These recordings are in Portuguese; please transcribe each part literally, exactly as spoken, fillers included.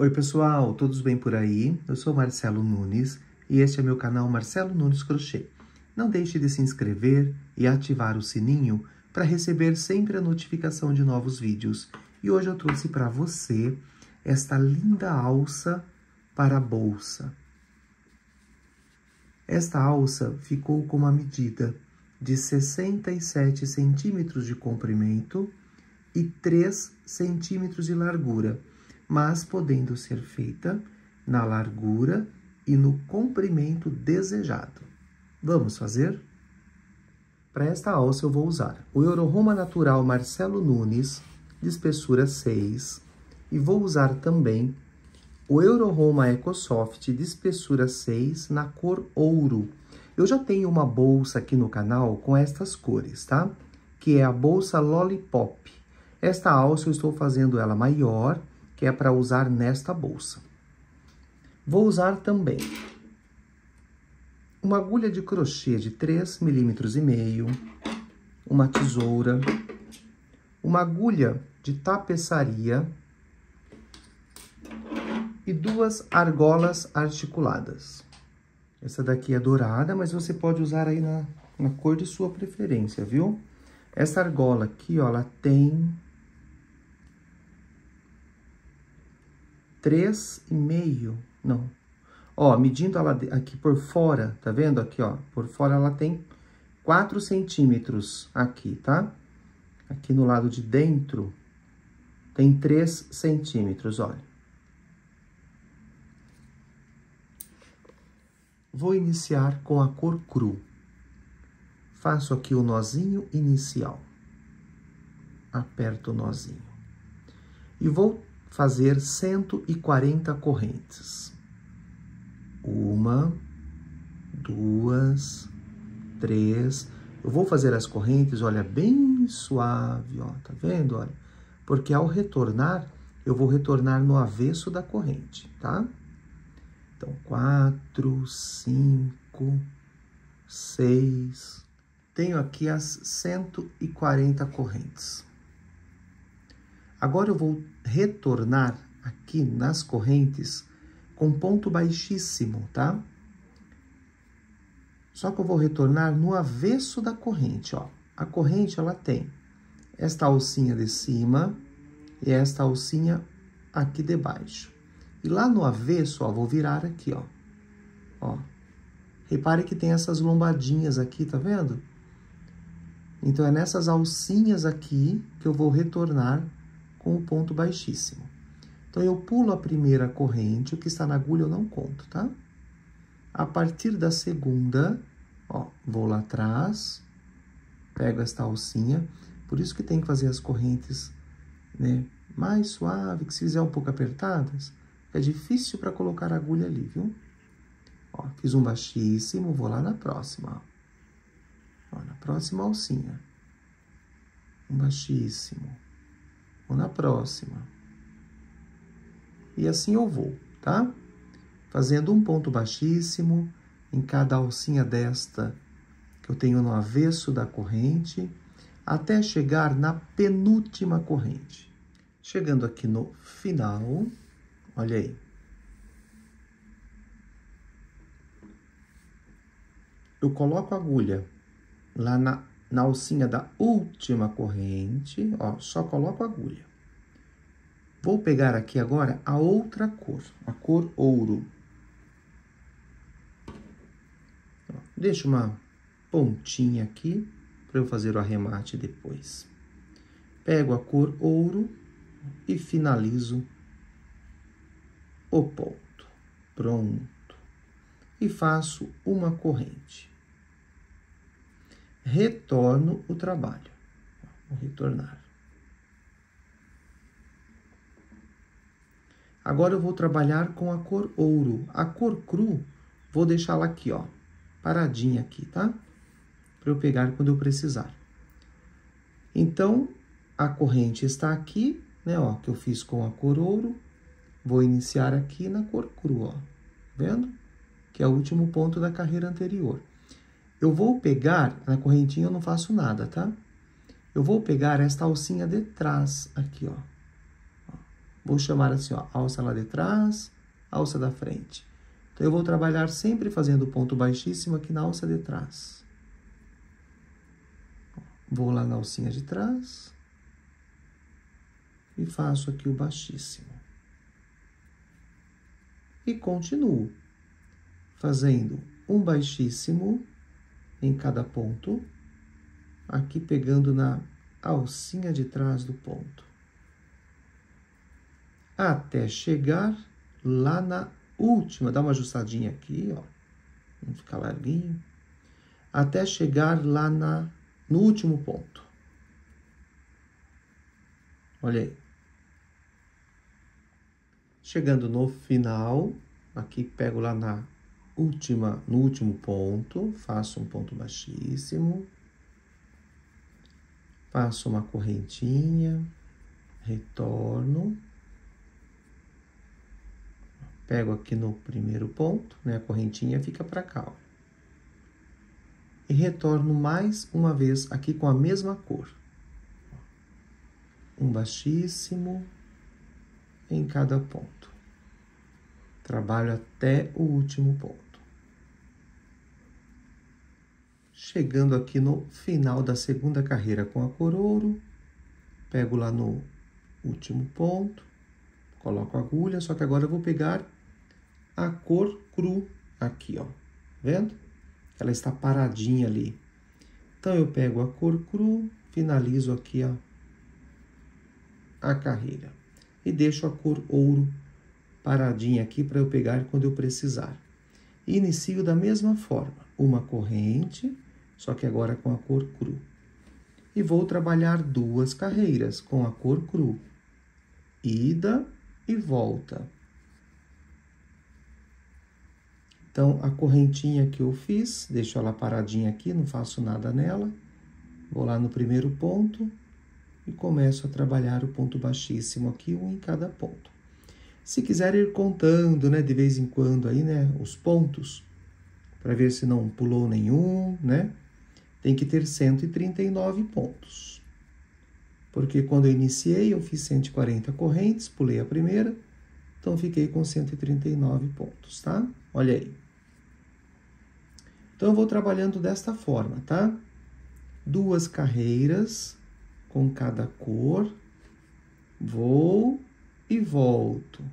Oi pessoal, todos bem por aí? Eu sou Marcelo Nunes e este é meu canal Marcelo Nunes Crochê. Não deixe de se inscrever e ativar o sininho para receber sempre a notificação de novos vídeos. E hoje eu trouxe para você esta linda alça para a bolsa. Esta alça ficou com uma medida de sessenta e sete centímetros de comprimento e três centímetros de largura, mas podendo ser feita na largura e no comprimento desejado. Vamos fazer? Para esta alça eu vou usar o Euroroma Natural Marcelo Nunes, de espessura seis, e vou usar também o Euroroma EcoSoft, de espessura seis, na cor ouro. Eu já tenho uma bolsa aqui no canal com estas cores, tá? Que é a bolsa Lollipop. Esta alça eu estou fazendo ela maior, que é para usar nesta bolsa. Vou usar também uma agulha de crochê de três milímetros e meio, uma tesoura, uma agulha de tapeçaria e duas argolas articuladas. Essa daqui é dourada, mas você pode usar aí na, na cor de sua preferência, viu? Essa argola aqui, ó, ela tem três e meio, não. Ó, medindo ela aqui por fora, tá vendo? Aqui, ó, por fora ela tem quatro centímetros aqui, tá? Aqui no lado de dentro tem três centímetros, olha. Vou iniciar com a cor cru. Faço aqui o nozinho inicial. Aperto o nozinho. E vou fazer cento e quarenta correntes. Uma, duas, três. Eu vou fazer as correntes, olha, bem suave, ó, tá vendo, olha? Porque ao retornar, eu vou retornar no avesso da corrente, tá? Então, quatro, cinco, seis. Tenho aqui as cento e quarenta correntes. Agora, eu vou retornar aqui nas correntes com ponto baixíssimo, tá? Só que eu vou retornar no avesso da corrente, ó. A corrente, ela tem esta alcinha de cima e esta alcinha aqui de baixo. E lá no avesso, ó, vou virar aqui, ó. Ó. Repare que tem essas lombadinhas aqui, tá vendo? Então, é nessas alcinhas aqui que eu vou retornar com o ponto baixíssimo. Então, eu pulo a primeira corrente, o que está na agulha eu não conto, tá? A partir da segunda, ó, vou lá atrás, pego esta alcinha, por isso que tem que fazer as correntes, né, mais suave, que se fizer um pouco apertadas, é difícil para colocar a agulha ali, viu? Ó, fiz um baixíssimo, vou lá na próxima, ó, ó na próxima alcinha, um baixíssimo. Vou na próxima. E assim eu vou, tá? Fazendo um ponto baixíssimo em cada alcinha desta que eu tenho no avesso da corrente, até chegar na penúltima corrente. Chegando aqui no final, olha aí. Eu coloco a agulha lá na Na alcinha da última corrente, ó, só coloco a agulha. Vou pegar aqui agora a outra cor, a cor ouro. Ó, deixo uma pontinha aqui para eu fazer o arremate depois. Pego a cor ouro e finalizo o ponto. Pronto. E faço uma corrente. Retorno o trabalho. Vou retornar. Agora, eu vou trabalhar com a cor ouro. A cor cru, vou deixá-la aqui, ó. Paradinha aqui, tá? Para eu pegar quando eu precisar. Então, a corrente está aqui, né, ó. Que eu fiz com a cor ouro. Vou iniciar aqui na cor cru, ó. Vendo? Que é o último ponto da carreira anterior. Eu vou pegar, na correntinha eu não faço nada, tá? Eu vou pegar esta alcinha de trás aqui, ó. Vou chamar assim, ó, alça lá de trás, alça da frente. Então, eu vou trabalhar sempre fazendo ponto baixíssimo aqui na alça de trás. Vou lá na alcinha de trás e faço aqui o baixíssimo. E continuo fazendo um baixíssimo em cada ponto, aqui pegando na alcinha de trás do ponto, até chegar lá na última, dá uma ajustadinha aqui, ó, não ficar larguinho, até chegar lá na, no último ponto. Olha aí. Chegando no final, aqui pego lá na última, no último ponto, faço um ponto baixíssimo, faço uma correntinha, retorno, pego aqui no primeiro ponto, né? A correntinha fica para cá, ó. E retorno mais uma vez aqui com a mesma cor. Um baixíssimo em cada ponto. Trabalho até o último ponto. Chegando aqui no final da segunda carreira com a cor ouro, pego lá no último ponto, coloco a agulha, só que agora eu vou pegar a cor cru aqui, ó. Tá vendo? Ela está paradinha ali. Então, eu pego a cor cru, finalizo aqui a, a carreira. E deixo a cor ouro paradinha aqui para eu pegar quando eu precisar. E inicio da mesma forma, uma corrente, só que agora com a cor cru. E vou trabalhar duas carreiras com a cor cru. Ida e volta. Então, a correntinha que eu fiz, deixo ela paradinha aqui, não faço nada nela. Vou lá no primeiro ponto e começo a trabalhar o ponto baixíssimo aqui, um em cada ponto. Se quiser ir contando, né, de vez em quando aí, né, os pontos, para ver se não pulou nenhum, né? Tem que ter cento e trinta e nove pontos. Porque quando eu iniciei, eu fiz cento e quarenta correntes, pulei a primeira, então fiquei com cento e trinta e nove pontos, tá? Olha aí. Então, eu vou trabalhando desta forma, tá? Duas carreiras com cada cor, vou e volto,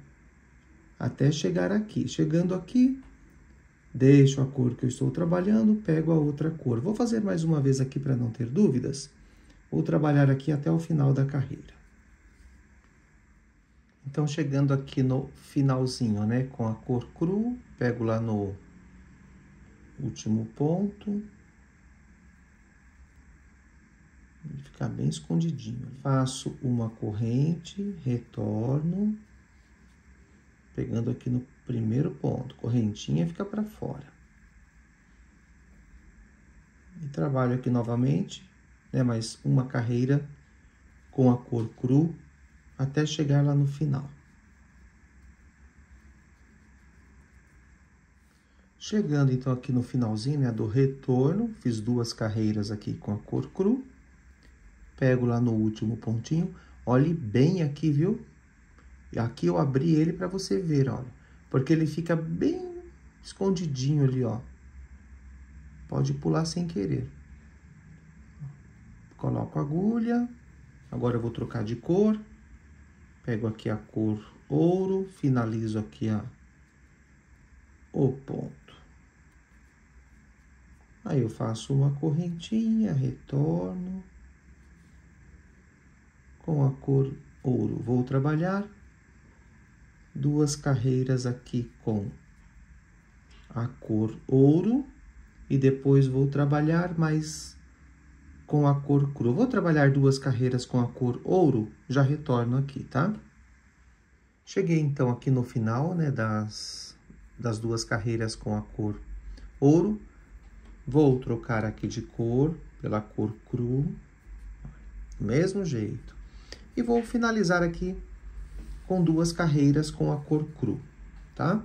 até chegar aqui. Chegando aqui, deixo a cor que eu estou trabalhando, pego a outra cor. Vou fazer mais uma vez aqui para não ter dúvidas. Vou trabalhar aqui até o final da carreira. Então, chegando aqui no finalzinho, né, com a cor cru, pego lá no último ponto. Vai ficar bem escondidinho. Faço uma corrente, retorno, pegando aqui no primeiro ponto. Correntinha fica para fora. E trabalho aqui novamente, né, mais uma carreira com a cor cru, até chegar lá no final. Chegando, então, aqui no finalzinho, né, do retorno, fiz duas carreiras aqui com a cor cru, pego lá no último pontinho, olhe bem aqui, viu? E aqui eu abri ele para você ver, olha, porque ele fica bem escondidinho ali, ó. Pode pular sem querer. Coloco a agulha, agora eu vou trocar de cor. Pego aqui a cor ouro, finalizo aqui a, o ponto. Aí, eu faço uma correntinha, retorno. Com a cor ouro, vou trabalhar duas carreiras aqui com a cor ouro. E depois vou trabalhar mais com a cor cru. Vou trabalhar duas carreiras com a cor ouro, já retorno aqui, tá? Cheguei, então, aqui no final, né, das, das duas carreiras com a cor ouro. Vou trocar aqui de cor pela cor cru, do mesmo jeito. E vou finalizar aqui com duas carreiras com a cor cru, tá?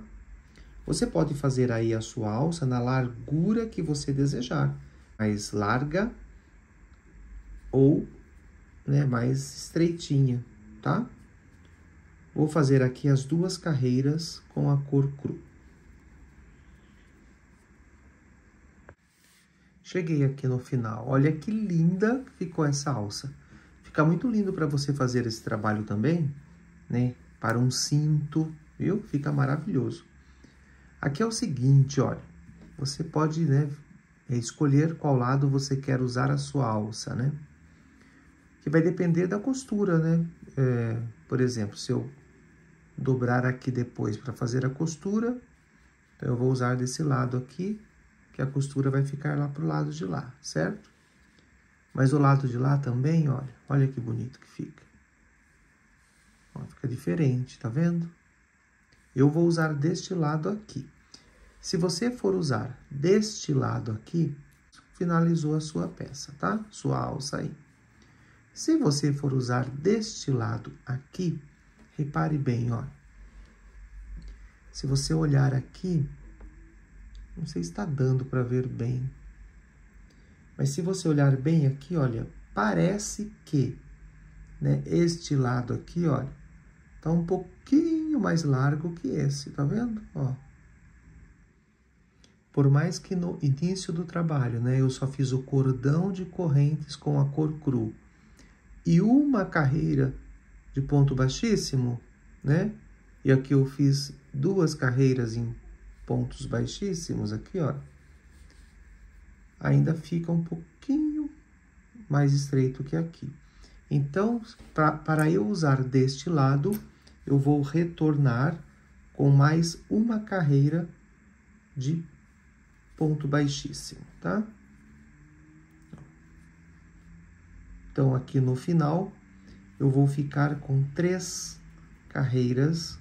Você pode fazer aí a sua alça na largura que você desejar, mais larga ou, né, mais estreitinha, tá? Vou fazer aqui as duas carreiras com a cor cru. Cheguei aqui no final. Olha que linda ficou essa alça. Fica muito lindo para você fazer esse trabalho também, né? Para um cinto, viu? Fica maravilhoso. Aqui é o seguinte, olha. Você pode, né, escolher qual lado você quer usar a sua alça, né? Que vai depender da costura, né? É, por exemplo, se eu dobrar aqui depois para fazer a costura, então eu vou usar desse lado aqui, que a costura vai ficar lá pro lado de lá, certo? Mas o lado de lá também, olha, olha que bonito que fica. Ó, fica diferente, tá vendo? Eu vou usar deste lado aqui. Se você for usar deste lado aqui, finalizou a sua peça, tá? Sua alça aí. Se você for usar deste lado aqui, repare bem, ó. Se você olhar aqui, não sei se está dando para ver bem. Mas se você olhar bem aqui, olha, parece que, né, este lado aqui, olha, tá um pouquinho mais largo que esse, tá vendo? Ó. Por mais que no início do trabalho, né, eu só fiz o cordão de correntes com a cor cru e uma carreira de ponto baixíssimo, né? E aqui eu fiz duas carreiras em pontos baixíssimos aqui, ó, ainda fica um pouquinho mais estreito que aqui. Então, pra, para eu usar deste lado, eu vou retornar com mais uma carreira de ponto baixíssimo, tá? Então, aqui no final, eu vou ficar com três carreiras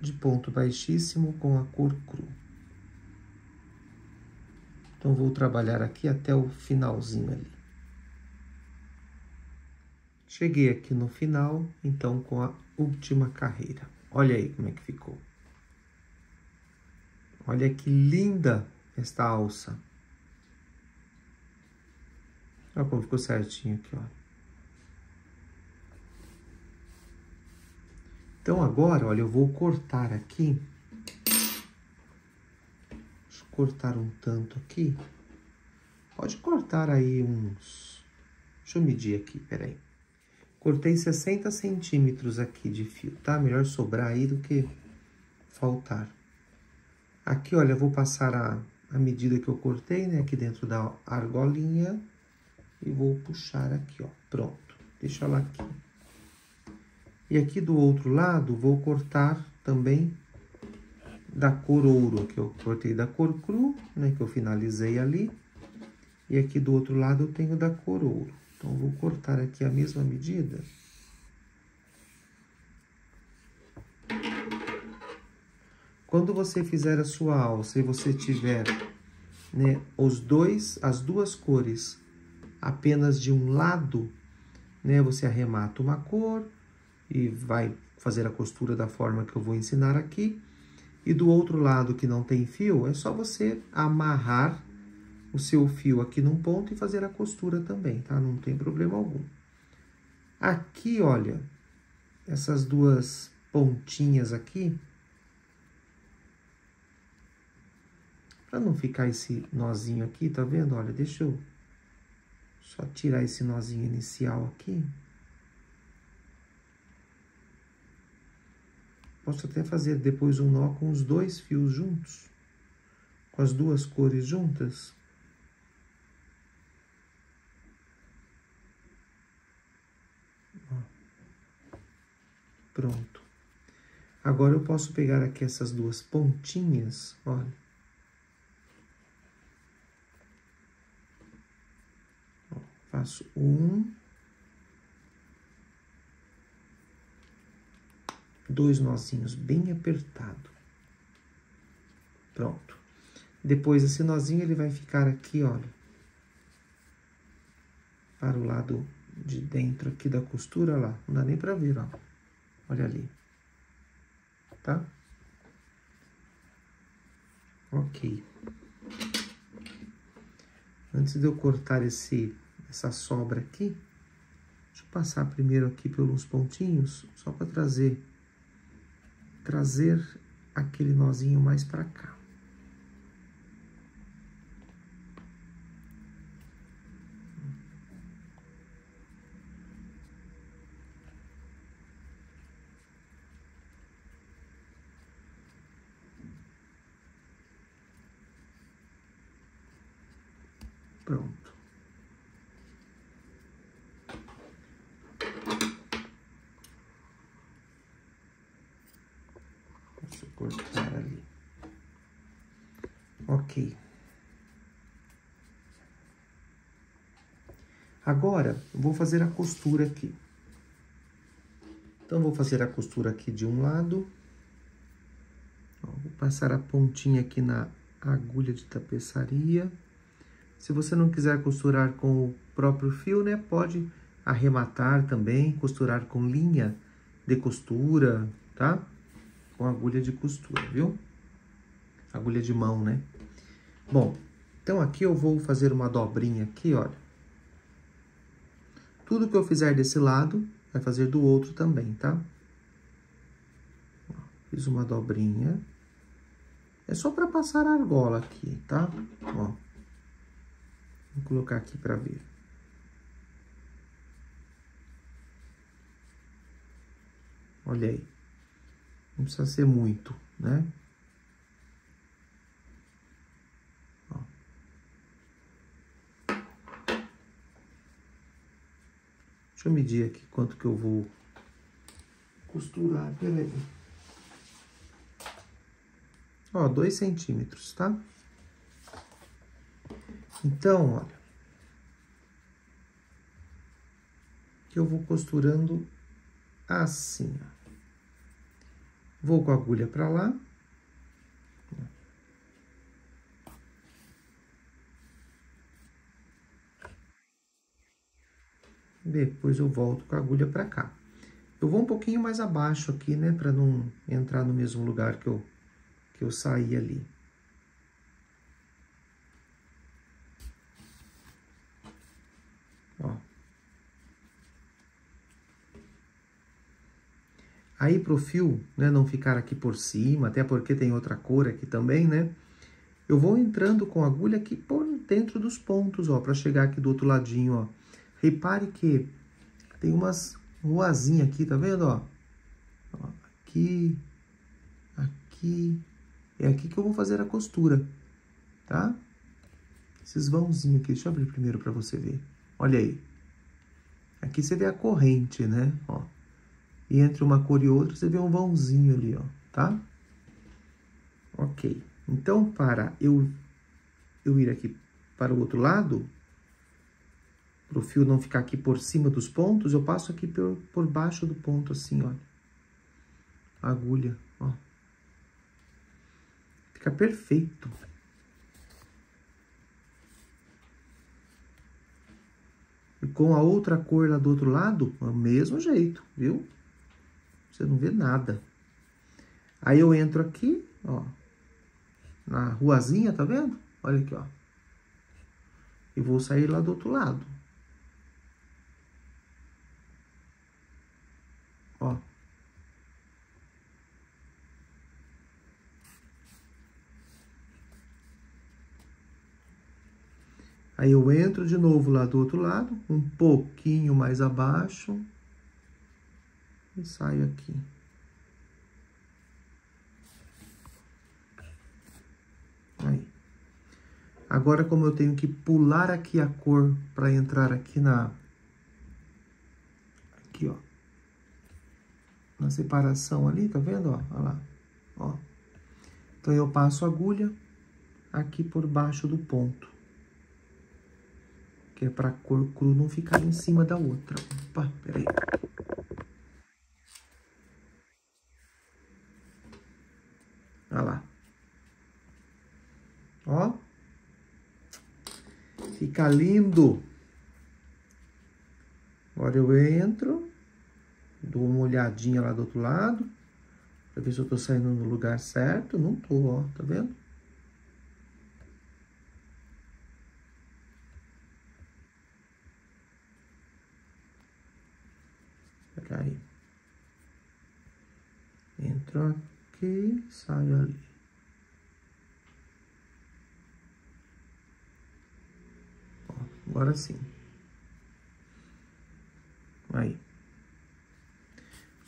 de ponto baixíssimo com a cor cru. Então, vou trabalhar aqui até o finalzinho ali. Cheguei aqui no final, então, com a última carreira. Olha aí como é que ficou. Olha que linda esta alça. Olha como ficou certinho aqui, ó. Então, agora, olha, eu vou cortar aqui. Deixa eu cortar um tanto aqui. Pode cortar aí uns... Deixa eu medir aqui, peraí. Cortei sessenta centímetros aqui de fio, tá? Melhor sobrar aí do que faltar. Aqui, olha, eu vou passar a, a medida que eu cortei, né? Aqui dentro da argolinha. E vou puxar aqui, ó. Pronto. Deixa ela aqui. E aqui do outro lado, vou cortar também da cor ouro, que eu cortei da cor cru, né, que eu finalizei ali. E aqui do outro lado eu tenho da cor ouro. Então, vou cortar aqui a mesma medida. Quando você fizer a sua alça e você tiver, né, os dois, as duas cores apenas de um lado, né, você arremata uma cor e vai fazer a costura da forma que eu vou ensinar aqui. E do outro lado que não tem fio, é só você amarrar o seu fio aqui num ponto e fazer a costura também, tá? Não tem problema algum. Aqui, olha, essas duas pontinhas aqui, para não ficar esse nozinho aqui, tá vendo? Olha, deixa eu só tirar esse nozinho inicial aqui. Posso até fazer depois um nó com os dois fios juntos, com as duas cores juntas. Ó. Pronto. Agora eu posso pegar aqui essas duas pontinhas, olha. Ó, faço um... dois nozinhos bem apertado. Pronto. Depois, esse nozinho, ele vai ficar aqui, olha. Para o lado de dentro aqui da costura, lá. Não dá nem pra ver, ó. Olha ali. Tá? Ok. Antes de eu cortar esse, essa sobra aqui, deixa eu passar primeiro aqui pelos pontinhos, só para trazer, trazer aquele nozinho mais para cá. Pronto. Deixa eu cortar ali. Ok. Agora, eu vou fazer a costura aqui. Então, vou fazer a costura aqui de um lado. Ó, vou passar a pontinha aqui na agulha de tapeçaria. Se você não quiser costurar com o próprio fio, né, pode arrematar também, costurar com linha de costura, tá? Com agulha de costura, viu? Agulha de mão, né? Bom, então aqui eu vou fazer uma dobrinha aqui, olha. Tudo que eu fizer desse lado, vai fazer do outro também, tá? Fiz uma dobrinha. É só pra passar a argola aqui, tá? Ó. Vou colocar aqui para ver. Olha aí. Não precisa ser muito, né? Ó. Deixa eu medir aqui quanto que eu vou costurar. Peraí. Ó, dois centímetros, tá? Então, olha, que eu vou costurando assim, ó. Vou com a agulha pra lá. Depois eu volto com a agulha pra cá. Eu vou um pouquinho mais abaixo aqui, né, pra não entrar no mesmo lugar que eu, que eu saí ali. Aí, pro fio, né, não ficar aqui por cima, até porque tem outra cor aqui também, né? Eu vou entrando com a agulha aqui por dentro dos pontos, ó, pra chegar aqui do outro ladinho, ó. Repare que tem umas ruazinhas aqui, tá vendo, ó? Aqui, aqui, é aqui que eu vou fazer a costura, tá? Esses vãozinhos aqui, deixa eu abrir primeiro pra você ver. Olha aí. Aqui você vê a corrente, né, ó. E entre uma cor e outra, você vê um vãozinho ali, ó, tá? Ok. Então, para eu, eu ir aqui para o outro lado, para o fio não ficar aqui por cima dos pontos, eu passo aqui por, por baixo do ponto, assim, olha. A agulha, ó. Fica perfeito. E com a outra cor lá do outro lado, é o mesmo jeito, viu? Você não vê nada. Aí eu entro aqui, ó, na ruazinha, tá vendo? Olha aqui, ó. E vou sair lá do outro lado. Ó. Aí eu entro de novo lá do outro lado, um pouquinho mais abaixo. E saio aqui. Aí. Agora, como eu tenho que pular aqui a cor para entrar aqui na... Aqui, ó. Na separação ali, tá vendo? Ó, olha lá. Ó. Então, eu passo a agulha aqui por baixo do ponto. Que é pra cor cru não ficar em cima da outra. Opa, peraí. Olha lá. Ó. Fica lindo. Agora eu entro. Dou uma olhadinha lá do outro lado. Pra ver se eu tô saindo no lugar certo. Não tô, ó. Tá vendo? entro aqui, saio ali. Ó, agora sim. Aí.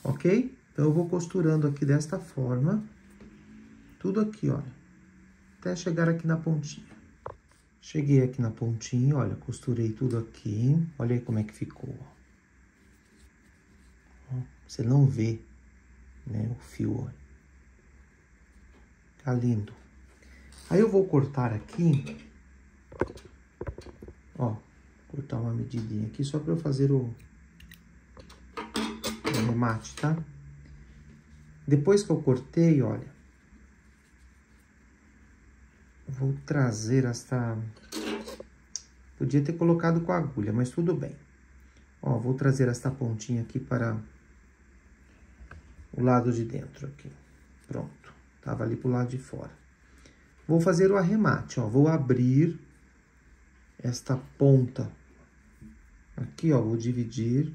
Ok? Então, eu vou costurando aqui desta forma. Tudo aqui, olha. Até chegar aqui na pontinha. Cheguei aqui na pontinha, olha. Costurei tudo aqui. Olha aí como é que ficou, ó. Você não vê, né, o fio, olha. Tá lindo. Aí eu vou cortar aqui, ó, cortar uma medidinha aqui só pra eu fazer o, o remate, tá? Depois que eu cortei, olha, eu vou trazer esta... Podia ter colocado com a agulha, mas tudo bem. Ó, vou trazer esta pontinha aqui para o lado de dentro aqui. Pronto. Tava ali pro lado de fora. Vou fazer o arremate, ó. Vou abrir esta ponta aqui, ó. Vou dividir.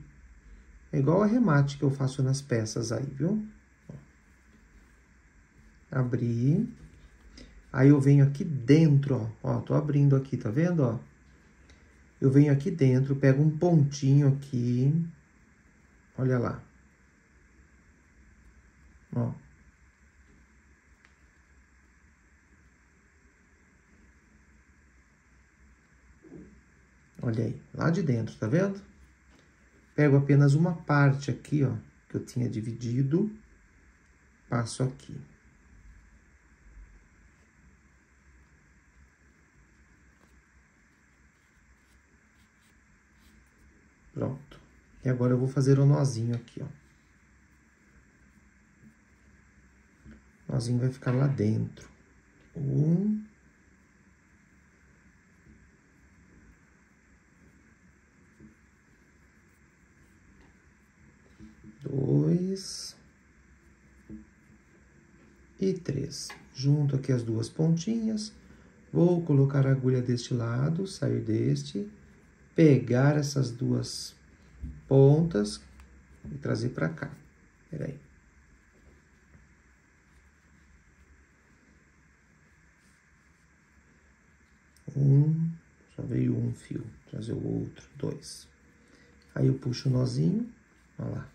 É igual o arremate que eu faço nas peças aí, viu? Ó. Abri. Aí eu venho aqui dentro, ó. Ó, tô abrindo aqui, tá vendo, ó? Eu venho aqui dentro, pego um pontinho aqui, olha lá, ó. Olha aí, lá de dentro, tá vendo? Pego apenas uma parte aqui, ó, que eu tinha dividido, passo aqui. Pronto. E agora eu vou fazer o nozinho aqui, ó. O nozinho vai ficar lá dentro. Um. Dois. E três. Junto aqui as duas pontinhas. Vou colocar a agulha deste lado, sair deste... Pegar essas duas pontas e trazer pra cá. Peraí. Um, só veio um fio. Trazer o outro, dois. Aí eu puxo o nozinho, olha lá.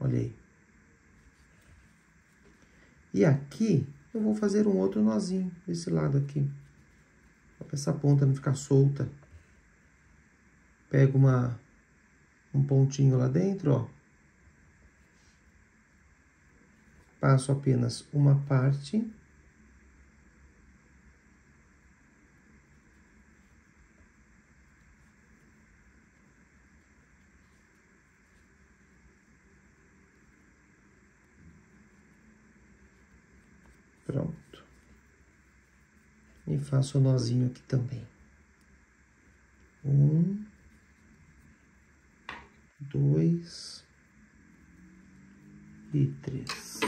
Olha aí. E aqui eu vou fazer um outro nozinho desse lado aqui. Pra essa ponta não ficar solta. Pego uma, um pontinho lá dentro, ó. Passo apenas uma parte. Pronto. E faço o nozinho aqui também. Um. Dois. E três.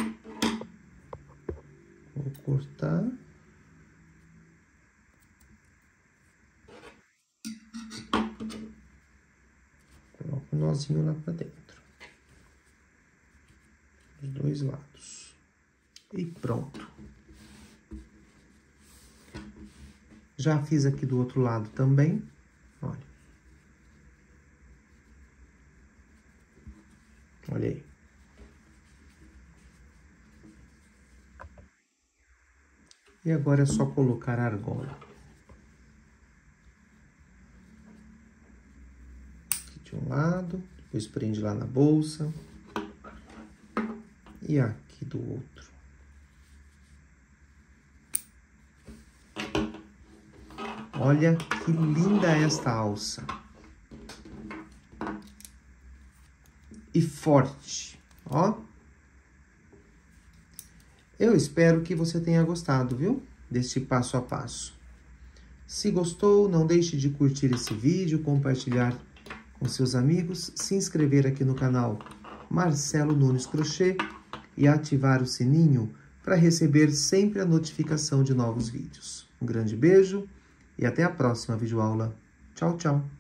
Vou cortar. Coloco o nozinho lá pra dentro. Os dois lados. E pronto. Já fiz aqui do outro lado também, olha. Olha aí. E agora é só colocar a argola. Aqui de um lado, depois prende lá na bolsa. E aqui do outro. Olha que linda esta alça. E forte, ó. Eu espero que você tenha gostado, viu? Deste passo a passo. Se gostou, não deixe de curtir esse vídeo, compartilhar com seus amigos, se inscrever aqui no canal Marcelo Nunes Crochê e ativar o sininho para receber sempre a notificação de novos vídeos. Um grande beijo. E até a próxima videoaula. Tchau, tchau!